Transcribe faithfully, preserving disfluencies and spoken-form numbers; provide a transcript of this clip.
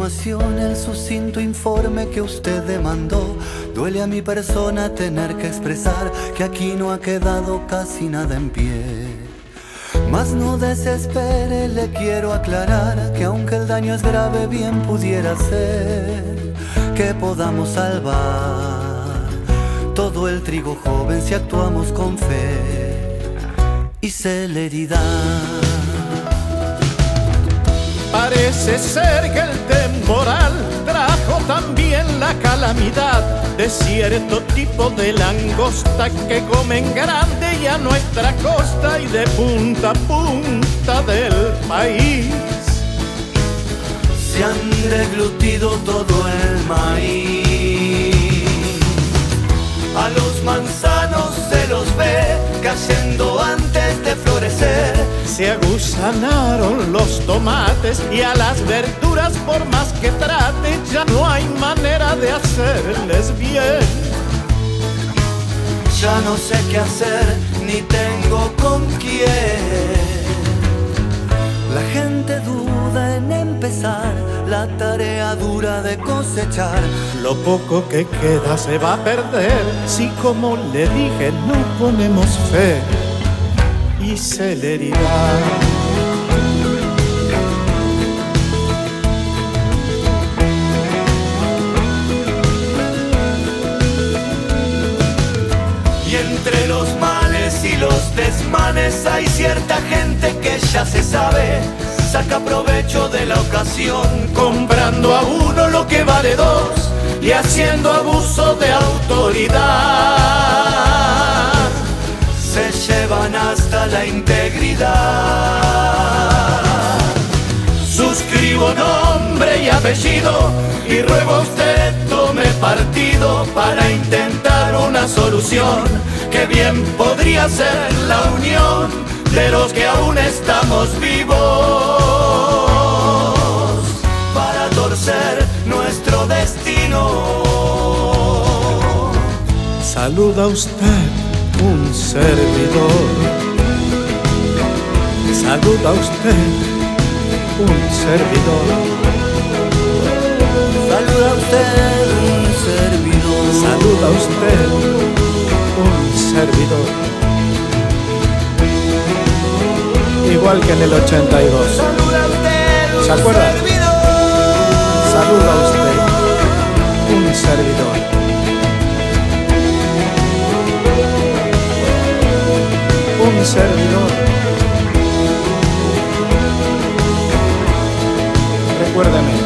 continuación el sucinto informe que usted demandó. Duele a mi persona tener que expresar que aquí no ha quedado casi nada en pie. Mas no desespere, le quiero aclarar que aunque el daño es grave, bien pudiera ser que podamos salvar todo el trigo joven si actuamos con fe y celeridad. Parece ser que el temporal trajo también la calamidad de cierto tipo de langosta que comen grande y a nuestra costa y de punta a punta del país. Se han deglutido todo el maíz, a los manzanos se los ve cayendo antes de florecer. Se aguzanaron los tomates y a las verduras por más que trate ya no hay manera de hacerles bien. Ya no sé qué hacer ni tengo con quién. La gente duda en empezar la tarea dura de cosechar. Lo poco que queda se va a perder si, como le dije, no ponemos fe y celeridad. Y entre los males y los desmanes hay cierta gente que ya se sabe, saca provecho de la ocasión, comprando a uno lo que vale dos y haciendo abuso de autoridad. Se llevan hasta la integridad. Suscribo nombre y apellido y ruego a usted tome partido para intentar una solución que bien podría ser la unión de los que aún estamos vivos para torcer nuestro destino. Saluda usted un servidor, saluda usted un servidor, saluda usted un servidor, saluda usted un servidor, igual que en el ochenta y dos, ¿se acuerdan? Saluda usted un servidor. Un servidor. Recuérdame.